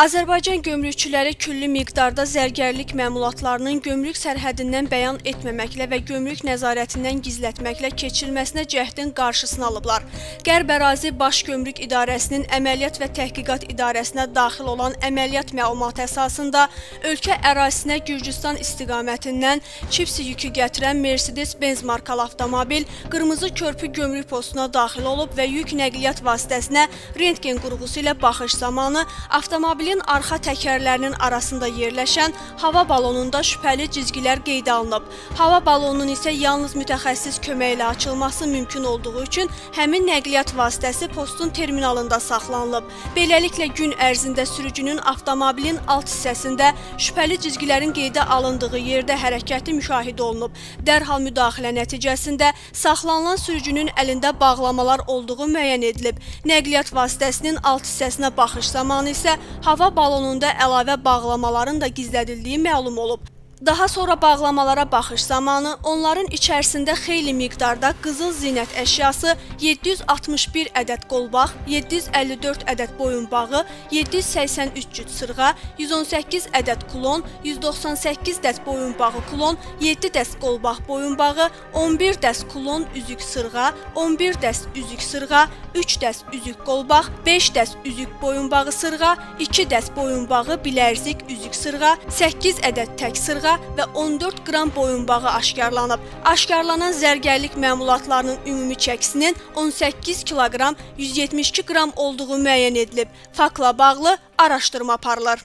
Azərbaycan gömrükçüləri küllü miqdarda zərgərlik məmulatlarının gömrük sərhədindən bəyan etməməklə və gömrük nəzarətindən gizlətməklə keçilməsinə cəhdin qarşısını alıblar. Qərb Ərazi Baş Gömrük İdarəsinin Əməliyyat və Təhqiqat İdarəsinə daxil olan əməliyyat məlumatı əsasında ölkə ərazisinə Gürcüstan istiqamətindən çipsi yükü gətirən Mercedes-Benz markalı avtomobil Qırmızı Körpü gömrük postuna daxil olub və yük nəqliyyat vasitəsinə rentgen qurğusu ilə baxış zamanı avtomobil arxa təkərlərinin arasında yerləşən hava balonunda şübhəli cizgilər qeydə alınıb. Hava balonunun isə yalnız mütəxəssis kömək ilə açılması mümkün olduğu üçün həmin nəqliyyat vasitəsi postun terminalında saxlanılıb. Beləliklə, gün ərzində sürücünün avtomobilin alt hissəsində şübhəli cizgilərin qeydə alındığı yerdə hərəkəti müşahidə olunub. Dərhal müdaxilə nəticəsində saxlanılan sürücünün əlində bağlamalar olduğu müəyyən edilib. Nəqliyyat vasitəsinin alt hissəsinə baxış zamanı isə hava balonunda əlavə bağlamaların da gizlədildiyi məlum olub. Daha sonra bağlamalara baxış zamanı onların içərisində xeyli miqdarda qızıl zinət əşyası, 761 ədəd qolbaq, 754 ədəd boyunbağı, 783 cüt sırğa, 118 ədəd kulon, 198 dəst boyunbağı kulon, 7 dəst qolbaq boyunbağı, 11 dəst kulon üzük sırğa, 11 dəst üzük sırğa, 3 dəst üzük qolbaq, 5 dəst üzük boyunbağı sırğa, 2 dəst boyunbağı bilərzik üzük sırğa, 8 ədəd tək sırğa və 14 qram boyunbağı aşkarlanıb. Aşkarlanan zərgərlik məmulatlarının ümumi çəkisinin 18 kiloqram 172 qram olduğu müəyyən edilib. Faktla bağlı araşdırma aparılır.